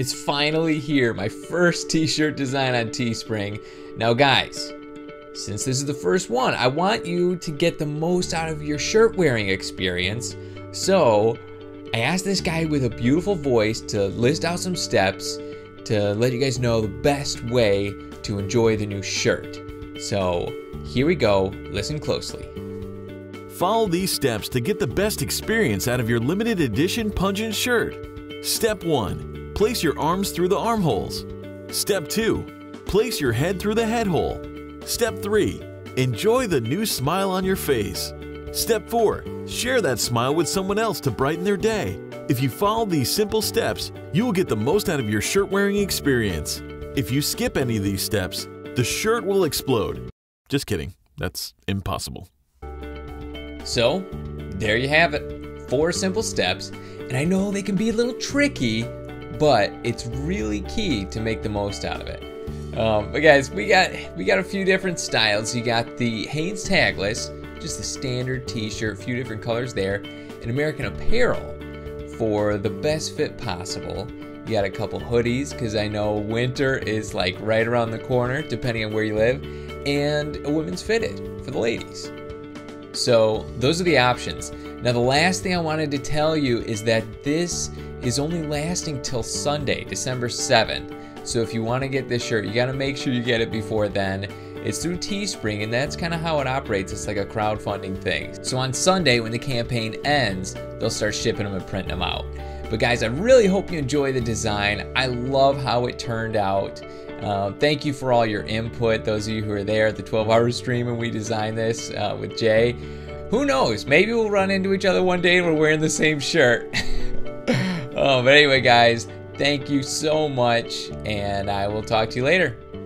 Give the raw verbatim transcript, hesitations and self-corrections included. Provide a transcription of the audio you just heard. is finally here. My first t-shirt design on Teespring. Now guys, since this is the first one, I want you to get the most out of your shirt wearing experience. So I asked this guy with a beautiful voice to list out some steps to let you guys know the best way to enjoy the new shirt. So here we go, listen closely. Follow these steps to get the best experience out of your limited edition pungent shirt. Step one, place your arms through the armholes. Step two, place your head through the head hole. Step three, enjoy the new smile on your face. Step four, share that smile with someone else to brighten their day. If you follow these simple steps, you will get the most out of your shirt wearing experience. If you skip any of these steps, the shirt will explode. Just kidding, that's impossible. So there you have it, four simple steps, and I know they can be a little tricky, but it's really key to make the most out of it. Um, but guys, we got we got a few different styles. You got the Hanes Tagless, just the standard t-shirt, a few different colors there, and American Apparel for the best fit possible. You got a couple hoodies, because I know winter is like right around the corner, depending on where you live, and a women's fitted for the ladies. So those are the options. Now the last thing I wanted to tell you is that this is only lasting till Sunday, December seventh. So if you want to get this shirt, you got to make sure you get it before then. It's through Teespring, and that's kind of how it operates. It's like a crowdfunding thing. So on Sunday when the campaign ends, they'll start shipping them and printing them out. But guys, I really hope you enjoy the design. I love how it turned out. Uh, thank you for all your input, those of you who are there at the twelve hour stream when we designed this uh, with Jay. Who knows, maybe we'll run into each other one day and we're wearing the same shirt. Oh, but anyway guys, thank you so much, and I will talk to you later.